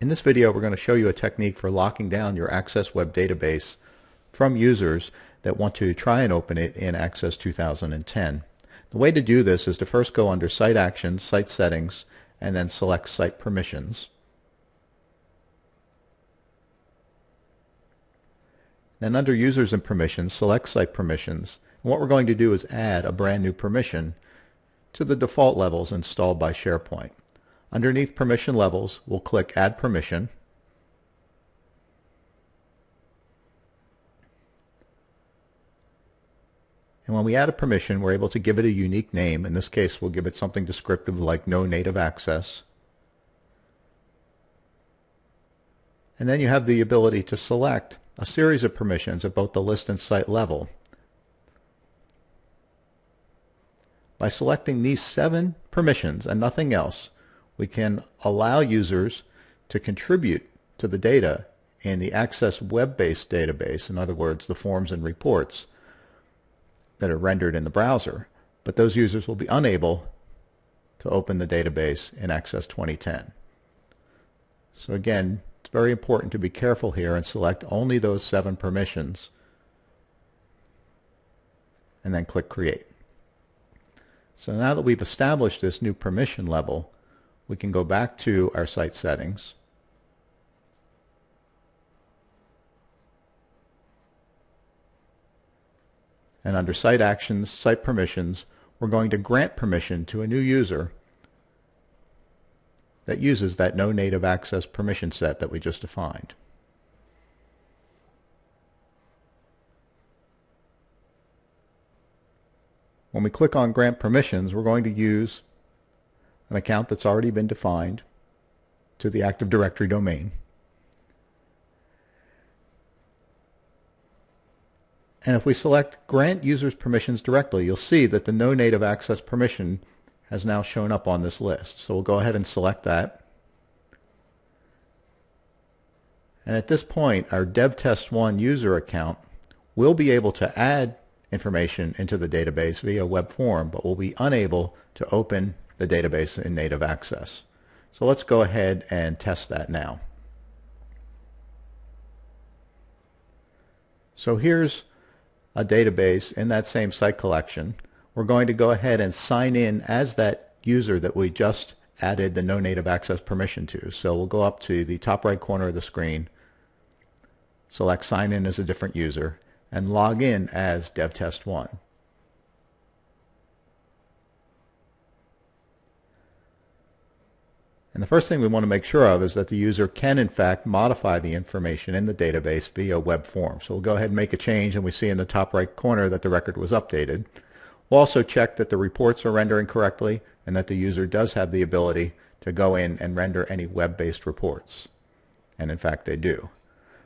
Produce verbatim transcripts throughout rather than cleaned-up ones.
In this video, we're going to show you a technique for locking down your Access web database from users that want to try and open it in Access two thousand ten. The way to do this is to first go under Site Actions, Site Settings, and then select Site Permissions. Then under Users and Permissions, select Site Permissions. And what we're going to do is add a brand new permission to the default levels installed by SharePoint. Underneath Permission Levels, we'll click Add Permission. And when we add a permission, we're able to give it a unique name. In this case, we'll give it something descriptive like No Native Access. And then you have the ability to select a series of permissions at both the list and site level. By selecting these seven permissions and nothing else, we can allow users to contribute to the data in the Access web-based database, in other words, the forms and reports that are rendered in the browser, but those users will be unable to open the database in Access twenty ten. So again, it's very important to be careful here and select only those seven permissions and then click Create. So now that we've established this new permission level, we can go back to our site settings. And under Site Actions, Site Permissions, we're going to grant permission to a new user that uses that No Native Access permission set that we just defined. When we click on Grant Permissions, we're going to use an account that's already been defined to the Active Directory domain. And if we select Grant Users Permissions directly, you'll see that the No Native Access permission has now shown up on this list. So we'll go ahead and select that. And at this point, our DevTest one user account will be able to add information into the database via web form, but will be unable to open the database in native Access. So let's go ahead and test that now. So here's a database in that same site collection. We're going to go ahead and sign in as that user that we just added the No Native Access permission to. So we'll go up to the top right corner of the screen, select Sign In as a Different User, and log in as DevTest one. And the first thing we want to make sure of is that the user can, in fact, modify the information in the database via web form. So we'll go ahead and make a change, and we see in the top right corner that the record was updated. We'll also check that the reports are rendering correctly and that the user does have the ability to go in and render any web-based reports. And in fact, they do.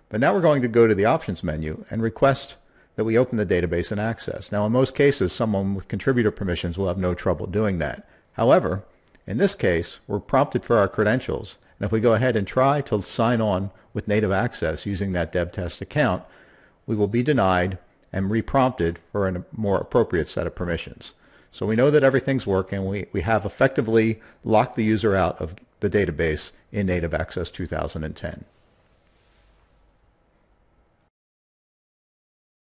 But now we're going to go to the Options menu and request that we open the database in Access. Now, in most cases, someone with contributor permissions will have no trouble doing that. However, in this case, we're prompted for our credentials, and if we go ahead and try to sign on with native access using that DevTest account, we will be denied and reprompted for a more appropriate set of permissions. So we know that everything's working. We, we have effectively locked the user out of the database in native Access two thousand ten.